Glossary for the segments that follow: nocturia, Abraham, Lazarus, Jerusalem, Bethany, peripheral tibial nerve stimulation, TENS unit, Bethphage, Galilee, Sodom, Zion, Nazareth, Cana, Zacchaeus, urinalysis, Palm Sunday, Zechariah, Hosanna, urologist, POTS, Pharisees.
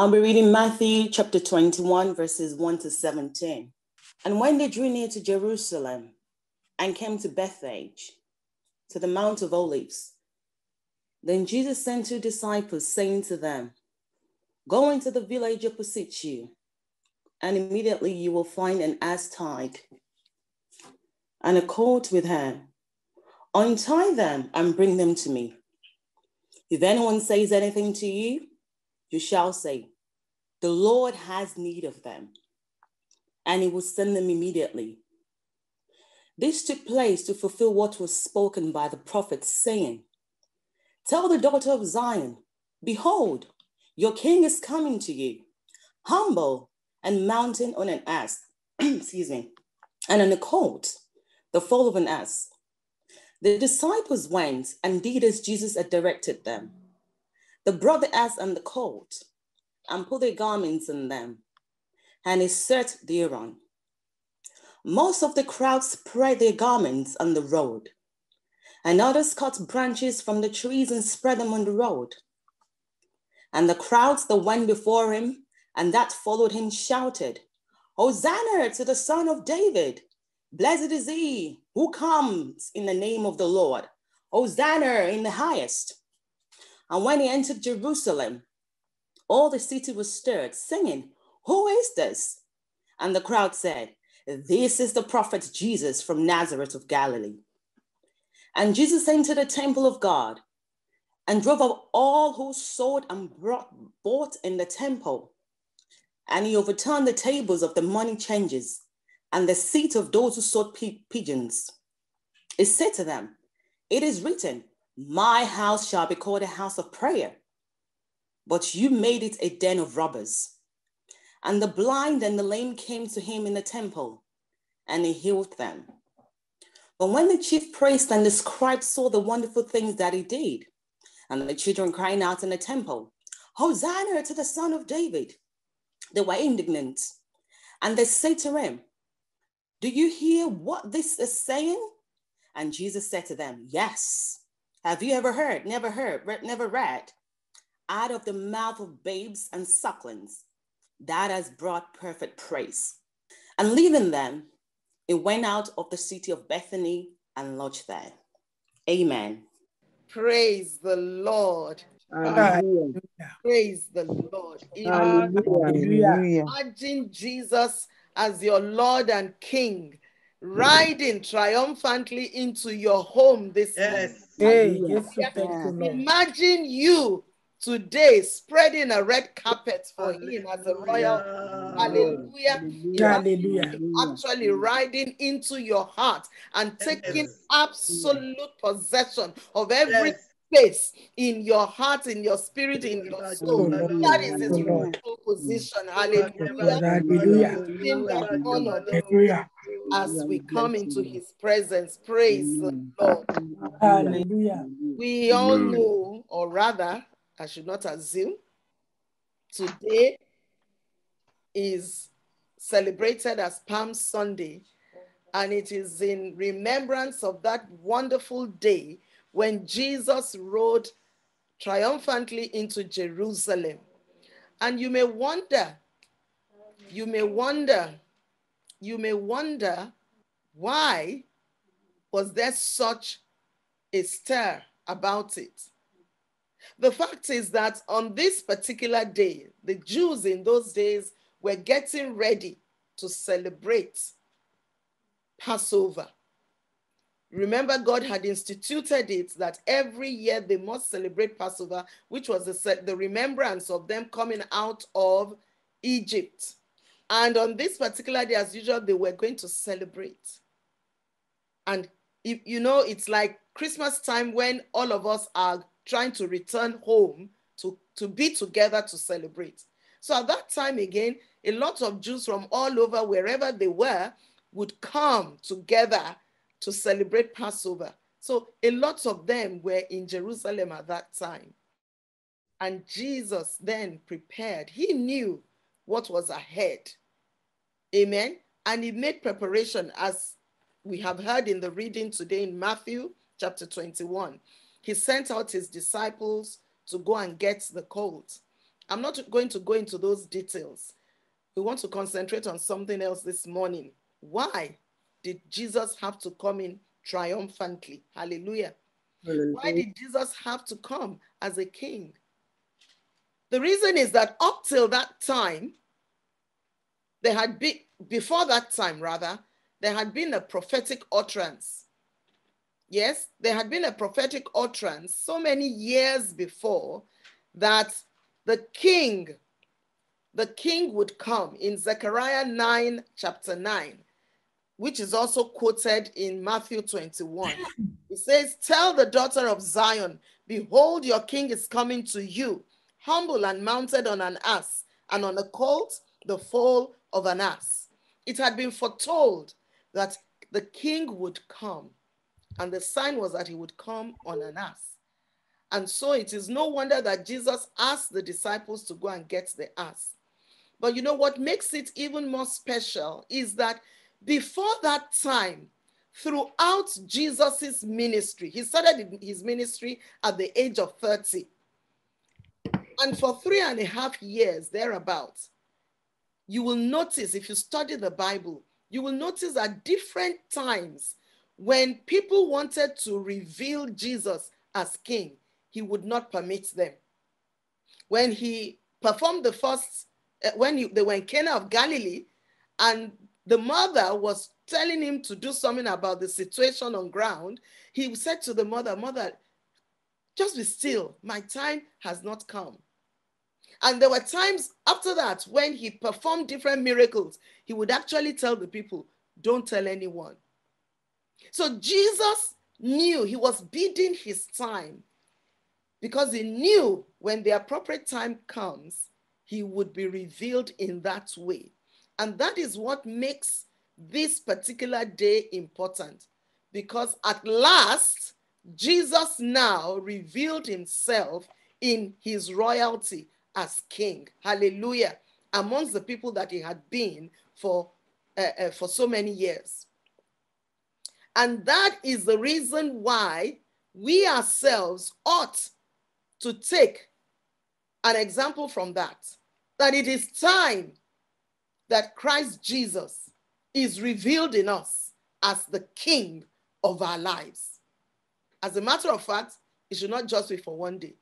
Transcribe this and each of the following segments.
I'll be reading Matthew chapter 21, verses 1-17. And when they drew near to Jerusalem and came to Bethphage, to the Mount of Olives, then Jesus sent two disciples, saying to them, "Go into the village opposite you, and immediately you will find an ass tied and a colt with her. Untie them and bring them to me. If anyone says anything to you, you shall say, 'The Lord has need of them,' and he will send them immediately." This took place to fulfill what was spoken by the prophet, saying, "Tell the daughter of Zion, behold, your king is coming to you, humble and mounted on an ass," "and on a colt, the foal of an ass." The disciples went and did as Jesus had directed them. They brought the ass and the colt and put their garments on them, and they sat thereon. Most of the crowd spread their garments on the road, and others cut branches from the trees and spread them on the road. And the crowds that went before him and that followed him shouted, "Hosanna to the Son of David! Blessed is he who comes in the name of the Lord! Hosanna in the highest!" And when he entered Jerusalem, all the city was stirred, singing, "Who is this?" And the crowd said, "This is the prophet Jesus from Nazareth of Galilee." And Jesus entered the temple of God and drove out all who sold and bought in the temple. And he overturned the tables of the money changers and the seat of those who sold pigeons. He said to them, "It is written, 'My house shall be called a house of prayer,' but you made it a den of robbers." And the blind and the lame came to him in the temple, and he healed them. But when the chief priests and the scribes saw the wonderful things that he did, and the children crying out in the temple, "Hosanna to the Son of David," they were indignant. And they said to him, "Do you hear what this is saying?" And Jesus said to them, "Yes. Have you ever heard, never read, out of the mouth of babes and sucklings, that has brought perfect praise." And leaving them, it went out of the city of Bethany and lodged there. Amen. Praise the Lord. Hallelujah. Praise the Lord. Hallelujah. Imagine Jesus as your Lord and King, riding triumphantly into your home this morning. Yes. Imagine you today spreading a red carpet for him as a royal. Hallelujah. Actually riding into your heart and taking absolute possession of every space in your heart, in your spirit, in your soul. That is his rightful position. Hallelujah. As we come into his presence, praise the Lord. Hallelujah. We all know, or rather, I should not assume, today is celebrated as Palm Sunday, and it is in remembrance of that wonderful day when Jesus rode triumphantly into Jerusalem. And you may wonder, why was there such a stir about it? The fact is that on this particular day, the Jews in those days were getting ready to celebrate Passover. Remember, God had instituted it that every year they must celebrate Passover, which was the remembrance of them coming out of Egypt. And on this particular day, as usual, they were going to celebrate. And if, you know, it's like Christmas time when all of us are trying to return home to be together to celebrate. So at that time again, a lot of Jews from all over, wherever they were, would come together to celebrate Passover. So a lot of them were in Jerusalem at that time. And Jesus then prepared. He knew what was ahead. Amen. And he made preparation, as we have heard in the reading today in Matthew chapter 21. He sent out his disciples to go and get the colt I'm not going to go into those details. We want to concentrate on something else this morning. Why did Jesus have to come in triumphantly? Hallelujah. Hallelujah. Why did Jesus have to come as a king? The reason is that up till that time, there had been, before that time rather, there had been a prophetic utterance. Yes, there had been a prophetic utterance so many years before that the king would come in Zechariah 9, chapter 9, which is also quoted in Matthew 21. It says, tell the daughter of Zion, behold, your king is coming to you, humble and mounted on an ass, and on a colt, the foal of an ass. It had been foretold that the king would come, and the sign was that he would come on an ass. And so it is no wonder that Jesus asked the disciples to go and get the ass. But you know what makes it even more special is that before that time, throughout Jesus's ministry, he started his ministry at the age of 30. And for 3.5 years thereabouts, you will notice, if you study the Bible, you will notice at different times when people wanted to reveal Jesus as king, he would not permit them. When he performed the first, they were in Cana of Galilee, and the mother was telling him to do something about the situation on ground, he said to the mother, "Mother, just be still, my time has not come." And there were times after that when he performed different miracles, he would actually tell the people, "Don't tell anyone." So Jesus knew he was bidding his time, because he knew when the appropriate time comes, he would be revealed in that way. And that is what makes this particular day important, because at last, Jesus now revealed himself in his royalty as king. Hallelujah. Amongst the people that he had been for so many years. And that is the reason why we ourselves ought to take an example from that it is time that Christ Jesus is revealed in us as the king of our lives. As a matter of fact, it should not just be for one day.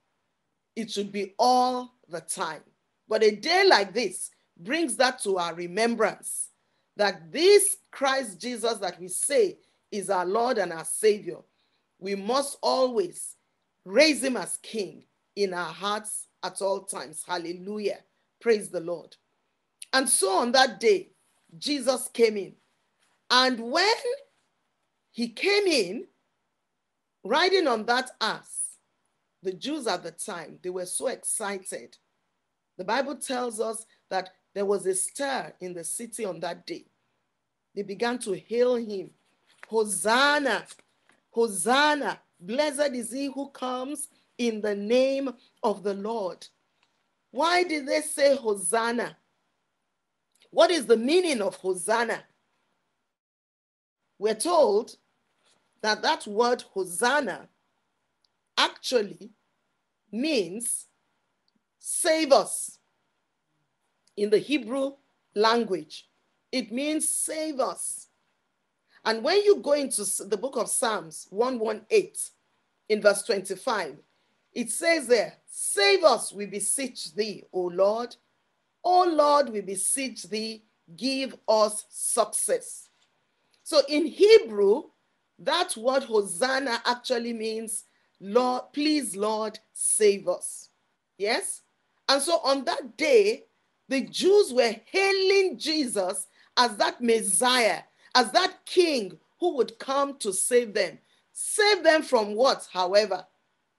It should be all the time. But a day like this brings that to our remembrance, that this Christ Jesus that we say is our Lord and our Savior, we must always raise him as king in our hearts at all times. Hallelujah. Praise the Lord. And so on that day, Jesus came in. And when he came in, riding on that ass, the Jews at the time, they were so excited. The Bible tells us that there was a stir in the city on that day. They began to hail him. Hosanna, Hosanna, blessed is he who comes in the name of the Lord. Why did they say Hosanna? What is the meaning of Hosanna? We're told that that word Hosanna actually means save us. In the Hebrew language, it means save us. And when you go into the book of Psalms 118 in verse 25, it says there, save us, we beseech thee, O Lord. O Lord, we beseech thee, give us success. So in Hebrew, that word Hosanna actually means, Lord, please, Lord, save us. Yes? And so on that day, the Jews were hailing Jesus as that Messiah, as that king who would come to save them. Save them from what, however?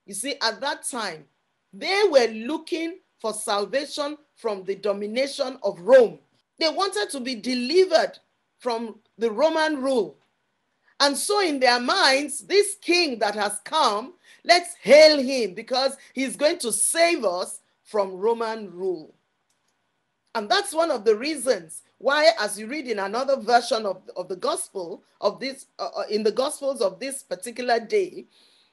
You see, at that time, they were looking for salvation from the domination of Rome. They wanted to be delivered from the Roman rule. And so in their minds, this king that has come, let's hail him because he's going to save us from Roman rule. And that's one of the reasons why, as you read in another version of the gospel of this, in the gospels of this particular day,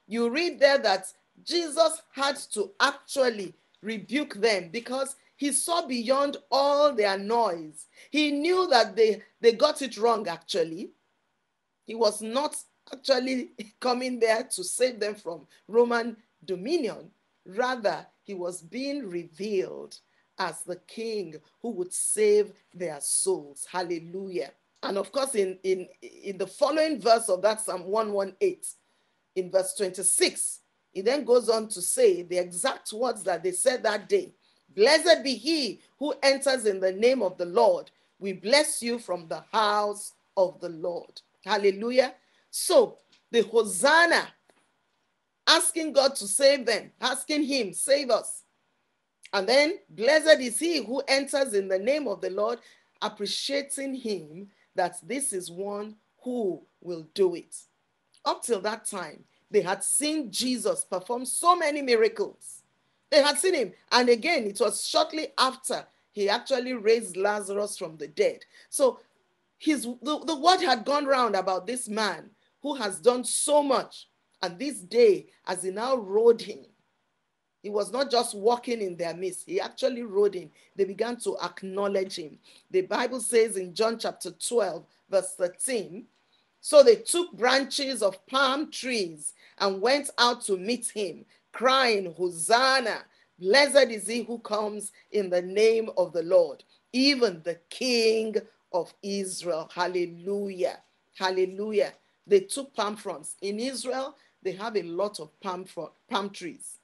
you read there that Jesus had to actually rebuke them because he saw beyond all their noise. He knew that they got it wrong, actually. He was not actually coming there to save them from Roman dominion. Rather, he was being revealed as the king who would save their souls. Hallelujah. And of course, in the following verse of that Psalm 118, in verse 26, he then goes on to say the exact words that they said that day. Blessed be he who enters in the name of the Lord. We bless you from the house of the Lord. Hallelujah. So the Hosanna, asking God to save them, asking him, save us. And then blessed is he who enters in the name of the Lord, appreciating him that this is one who will do it. Up till that time, they had seen Jesus perform so many miracles. They had seen him. And again, it was shortly after he actually raised Lazarus from the dead. So the word had gone round about this man who has done so much. And this day, as he now rode him, he was not just walking in their midst. He actually rode him. They began to acknowledge him. The Bible says in John chapter 12, verse 13, so they took branches of palm trees and went out to meet him, crying, Hosanna, blessed is he who comes in the name of the Lord, even the King of Israel. Hallelujah. Hallelujah. They took palm fronds. In Israel, they have a lot of palm trees.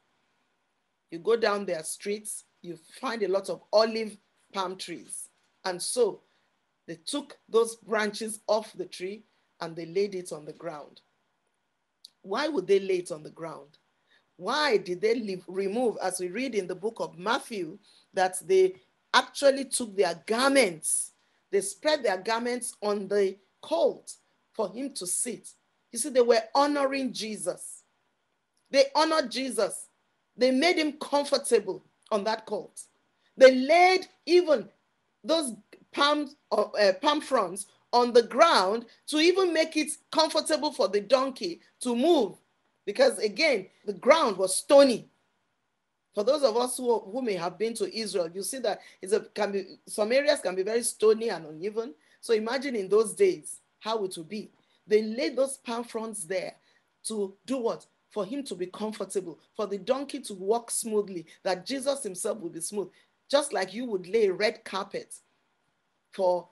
You go down their streets, you find a lot of olive palm trees. And so they took those branches off the tree and they laid it on the ground. Why would they lay it on the ground? Why did they remove, as we read in the book of Matthew, that they actually took their garments, they spread their garments on the colt for him to sit. You see, they were honoring Jesus. They honored Jesus. They made him comfortable on that colt. They laid even those palm fronds on the ground to even make it comfortable for the donkey to move. Because again, the ground was stony. For those of us who may have been to Israel, you see that some areas can be very stony and uneven. So imagine in those days how it would be. They laid those palm fronds there to do what? For him to be comfortable, for the donkey to walk smoothly, that Jesus himself would be smooth. Just like you would lay a red carpet for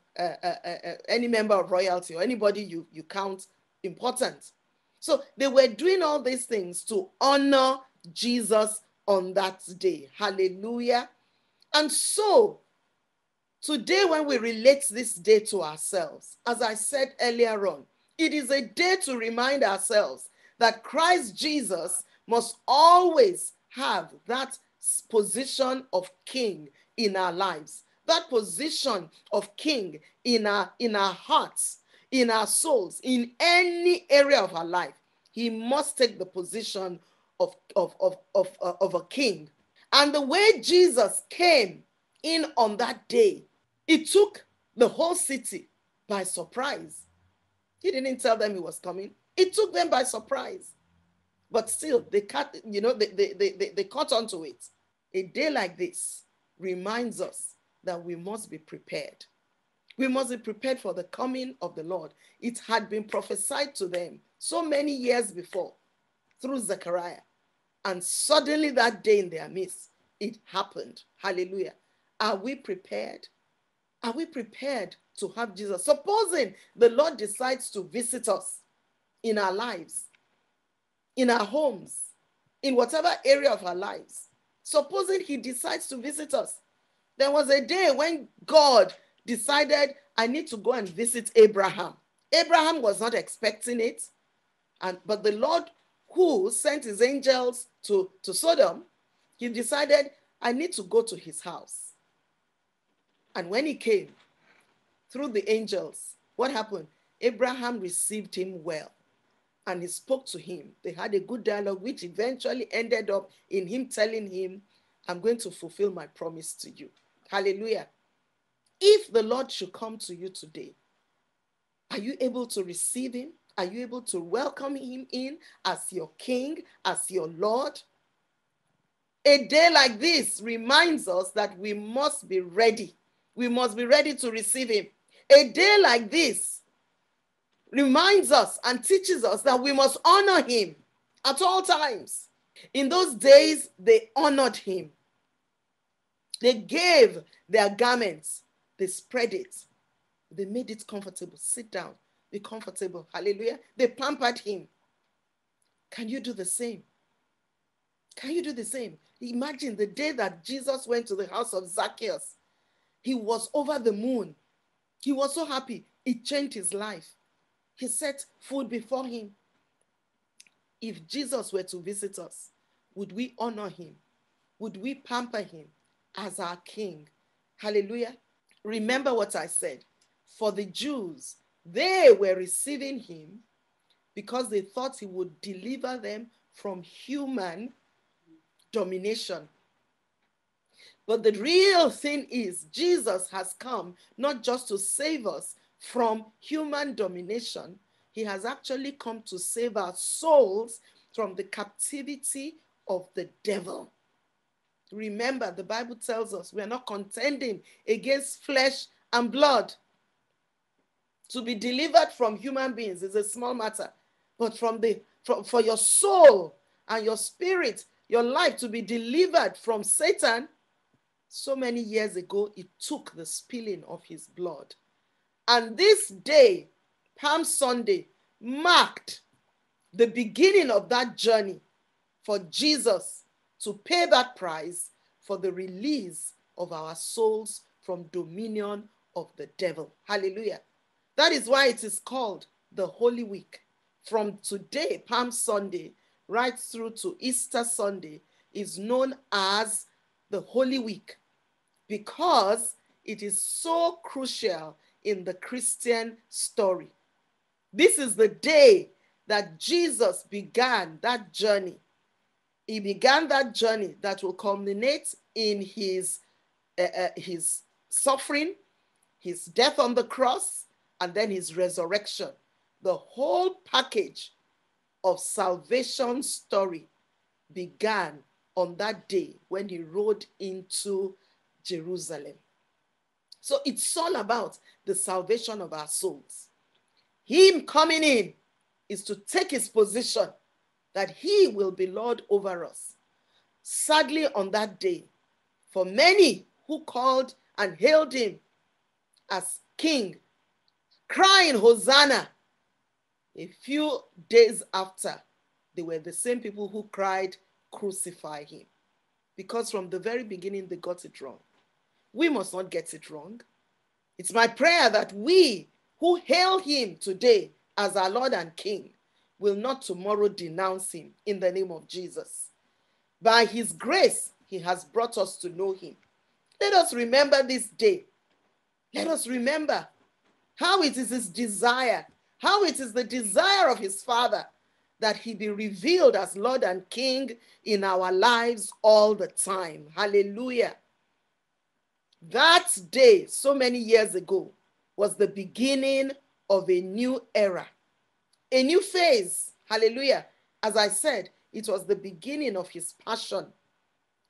any member of royalty or anybody you count important. So they were doing all these things to honor Jesus on that day. Hallelujah. And so today when we relate this day to ourselves, as I said earlier on, it is a day to remind ourselves that Christ Jesus must always have that position of king in our lives, that position of king in our hearts, in our souls, in any area of our life. He must take the position of a king. And the way Jesus came in on that day, it took the whole city by surprise. He didn't tell them he was coming. It took them by surprise. But still, they caught on to it. A day like this reminds us that we must be prepared. We must be prepared for the coming of the Lord. It had been prophesied to them so many years before through Zechariah. And suddenly that day in their midst, it happened. Hallelujah. Are we prepared? Are we prepared to have Jesus? Supposing the Lord decides to visit us in our lives, in our homes, in whatever area of our lives. Supposing he decides to visit us. There was a day when God decided, I need to go and visit Abraham. Abraham was not expecting it, but the Lord who sent his angels to Sodom, he decided, I need to go to his house. And when he came, through the angels, what happened? Abraham received him well, and he spoke to him. They had a good dialogue, which eventually ended up in him telling him, I'm going to fulfill my promise to you. Hallelujah. If the Lord should come to you today, are you able to receive him? Are you able to welcome him in as your king, as your Lord? A day like this reminds us that we must be ready. We must be ready to receive him. A day like this reminds us and teaches us that we must honor him at all times. In those days, they honored him. They gave their garments. They spread it. They made it comfortable. Sit down. Be comfortable. Hallelujah. They pampered him. Can you do the same? Can you do the same? Imagine the day that Jesus went to the house of Zacchaeus. He was over the moon. He was so happy. It changed his life. He set food before him. If Jesus were to visit us, would we honor him? Would we pamper him as our king? Hallelujah. Remember what I said. For the Jews, they were receiving him because they thought he would deliver them from human domination. But the real thing is, Jesus has come not just to save us from human domination. He has actually come to save our souls from the captivity of the devil. Remember, the Bible tells us we are not contending against flesh and blood. To be delivered from human beings is a small matter, but for your soul and your spirit, your life to be delivered from Satan, so many years ago, it took the spilling of his blood. And this day, Palm Sunday, marked the beginning of that journey for Jesus to pay that price for the release of our souls from dominion of the devil. Hallelujah. That is why it is called the Holy Week. From today, Palm Sunday, right through to Easter Sunday, is known as the Holy Week because it is so crucial in the Christian story. This is the day that Jesus began that journey. He began that journey that will culminate in his suffering, his death on the cross, and then his resurrection. The whole package of salvation story began on that day when he rode into Jerusalem. So it's all about the salvation of our souls. Him coming in is to take his position that he will be Lord over us. Sadly, on that day, for many who called and hailed him as king, crying, Hosanna. A few days after, they were the same people who cried, crucify him. Because from the very beginning, they got it wrong. We must not get it wrong. It's my prayer that we who hail him today as our Lord and King will not tomorrow denounce him in the name of Jesus. By his grace, he has brought us to know him. Let us remember this day. Let us remember how it is his desire, how it is the desire of his Father that he be revealed as Lord and King in our lives all the time. Hallelujah. That day, so many years ago, was the beginning of a new era, a new phase. Hallelujah. As I said, it was the beginning of his passion,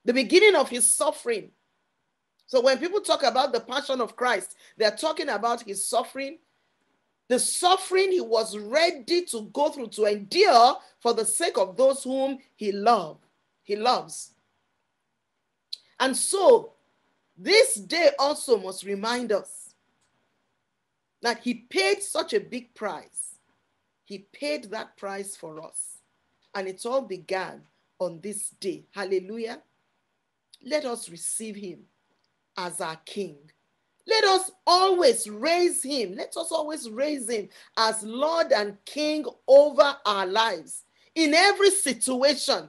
the beginning of his suffering. So when people talk about the passion of Christ, they're talking about his suffering, the suffering he was ready to go through, to endure for the sake of those whom he loves. And so this day also must remind us that he paid such a big price. He paid that price for us. And it all began on this day. Hallelujah. Let us receive him as our King. Let us always raise him. Let us always raise him as Lord and King over our lives. In every situation,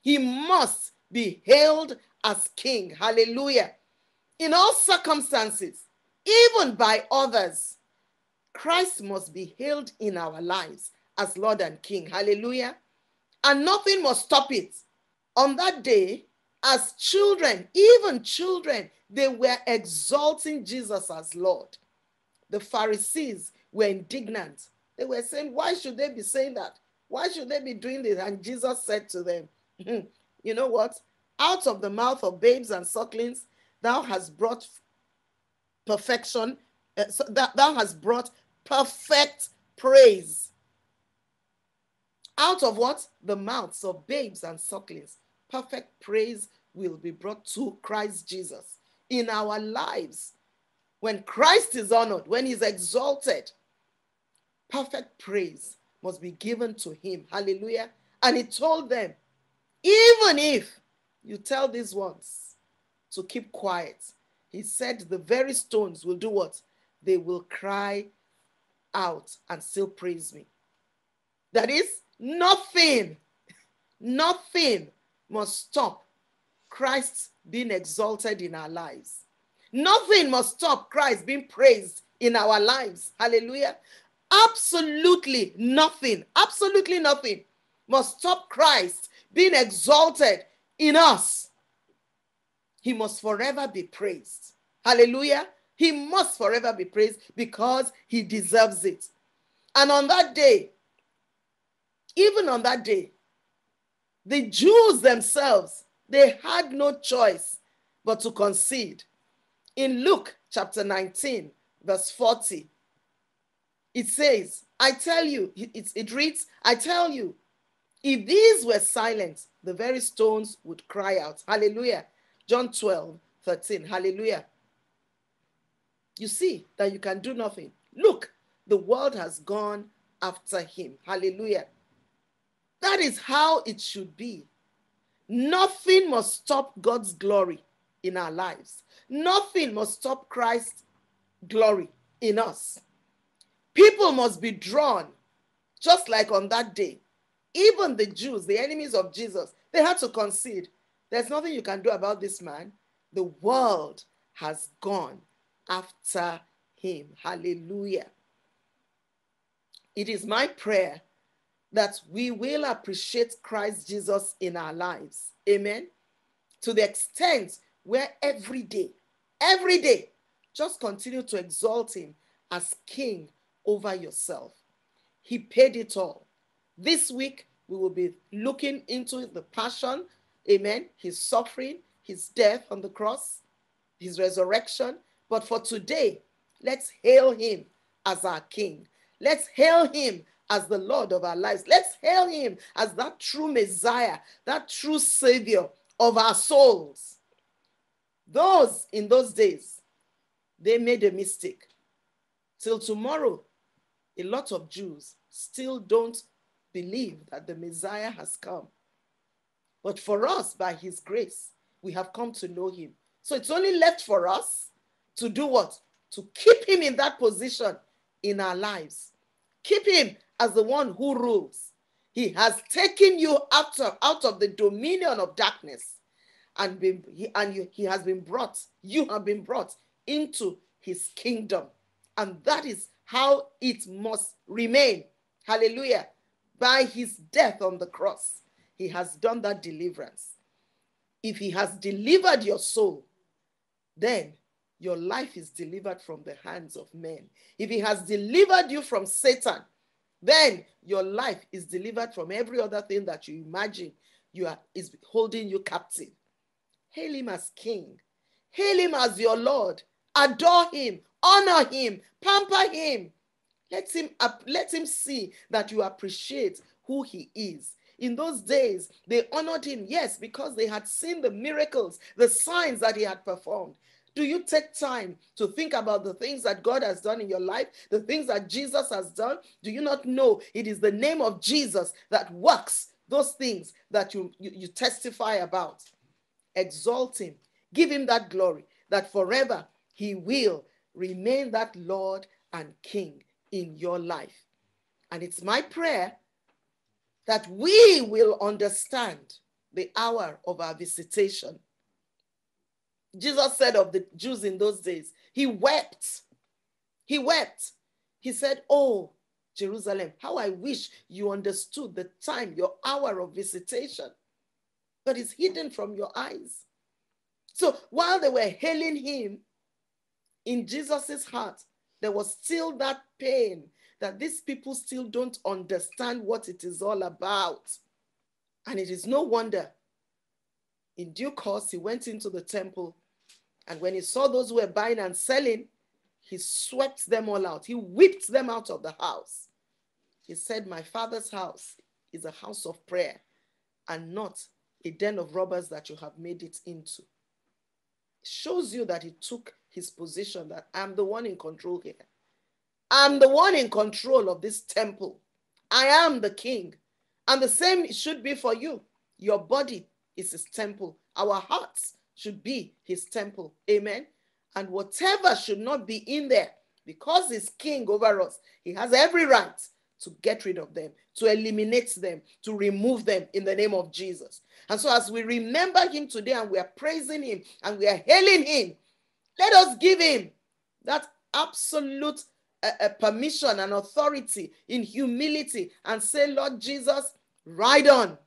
he must be hailed as King. Hallelujah. In all circumstances, even by others, Christ must be hailed in our lives as Lord and King. Hallelujah. And nothing must stop it. On that day, as children, even children, they were exalting Jesus as Lord. The Pharisees were indignant. They were saying, why should they be saying that? Why should they be doing this? And Jesus said to them, you know what? Out of the mouth of babes and sucklings, thou hast brought perfection, thou hast brought perfect praise. Out of what? The mouths of babes and sucklings. Perfect praise will be brought to Christ Jesus in our lives. When Christ is honored, when he's exalted, perfect praise must be given to him. Hallelujah. And he told them, even if you tell these ones to keep quiet, he said the very stones will do what? They will cry out and still praise me. That is, nothing must stop Christ being exalted in our lives. Nothing must stop Christ being praised in our lives. Hallelujah. Absolutely nothing must stop Christ being exalted in us. He must forever be praised. Hallelujah. He must forever be praised because he deserves it. And on that day, even on that day, the Jews themselves, they had no choice but to concede. In Luke chapter 19, verse 40, it says, I tell you, it reads, I tell you, if these were silent, the very stones would cry out. Hallelujah. John 12, 13. Hallelujah. You see that you can do nothing. Look, the world has gone after him. Hallelujah. That is how it should be. Nothing must stop God's glory in our lives. Nothing must stop Christ's glory in us. People must be drawn, just like on that day. Even the Jews, the enemies of Jesus, they had to concede. There's nothing you can do about this man. The world has gone after him. Hallelujah. It is my prayer that we will appreciate Christ Jesus in our lives. Amen. To the extent where every day, just continue to exalt him as king over yourself. He paid it all. This week, we will be looking into the passion, amen, his suffering, his death on the cross, his resurrection. But for today, let's hail him as our king. Let's hail him as the Lord of our lives. Let's hail him as that true Messiah, that true Savior of our souls. Those in those days, they made a mistake. Till tomorrow, a lot of Jews still don't believe that the Messiah has come. But for us, by his grace, we have come to know him. So it's only left for us to do what? To keep him in that position in our lives. Keep him as the one who rules. He has taken you out of the dominion of darkness, he has been brought. You have been brought into his kingdom, and that is how it must remain. Hallelujah! By his death on the cross, he has done that deliverance. If he has delivered your soul, then your life is delivered from the hands of men. If he has delivered you from Satan, then your life is delivered from every other thing that you imagine is holding you captive. Hail him as king. Hail him as your Lord. Adore him. Honor him. Pamper him. Let him see that you appreciate who he is. In those days, they honored him, yes, because they had seen the miracles, the signs that he had performed. Do you take time to think about the things that God has done in your life, the things that Jesus has done? Do you not know it is the name of Jesus that works those things that you testify about? Exalt him. Give him that glory, that forever he will remain that Lord and King in your life. And it's my prayer that we will understand the hour of our visitation. Jesus said of the Jews in those days, he wept. He said, oh, Jerusalem, how I wish you understood the time, your hour of visitation, but it's hidden from your eyes. So while they were hailing him, in Jesus's heart, there was still that pain that these people still don't understand what it is all about. And it is no wonder In due course, he went into the temple, and when he saw those who were buying and selling, he swept them all out. He whipped them out of the house. He said, "My Father's house is a house of prayer and not a den of robbers that you have made it into." It shows you that he took his position that I'm the one in control here. I'm the one in control of this temple. I am the king. And the same should be for you. Your body is his temple. Our hearts should be his temple. Amen. And whatever should not be in there, because he's king over us, he has every right to get rid of them, to eliminate them, to remove them in the name of Jesus. And so as we remember him today and we are praising him and we are hailing him, let us give him that absolute permission and authority in humility and say, "Lord Jesus, ride on.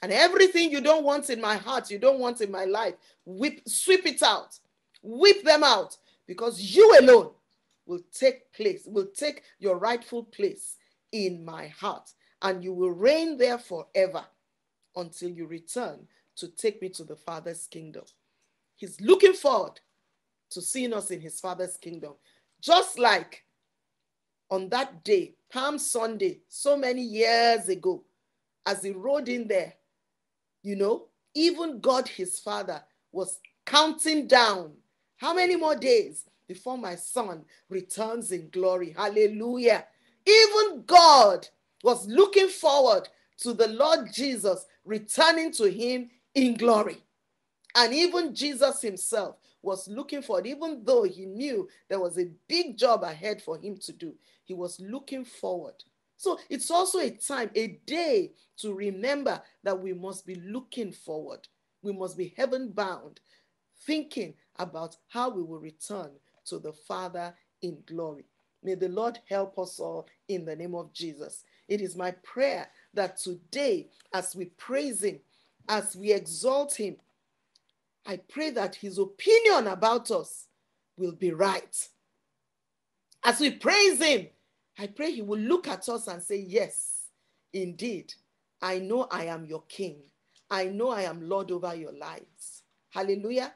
And everything you don't want in my heart, you don't want in my life, sweep it out. Whip them out, because you alone will take your rightful place in my heart, and you will reign there forever until you return to take me to the Father's kingdom." He's looking forward to seeing us in his Father's kingdom. Just like on that day, Palm Sunday, so many years ago, as he rode in there, even God, his Father, was counting down. How many more days before my son returns in glory? Hallelujah. Even God was looking forward to the Lord Jesus returning to him in glory. And even Jesus himself was looking forward, even though he knew there was a big job ahead for him to do. He was looking forward. So it's also a time, a day to remember that we must be looking forward. We must be heaven bound, thinking about how we will return to the Father in glory. May the Lord help us all in the name of Jesus. It is my prayer that today, as we praise him, as we exalt him, I pray that his opinion about us will be right. As we praise him, I pray he will look at us and say, "Yes, indeed, I know I am your king. I know I am Lord over your lives." Hallelujah.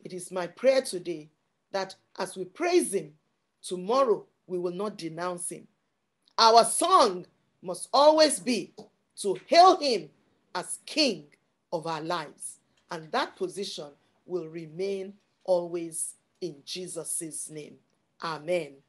It is my prayer today that as we praise him, tomorrow we will not denounce him. Our song must always be to hail him as king of our lives. And that position will remain always in Jesus' name. Amen.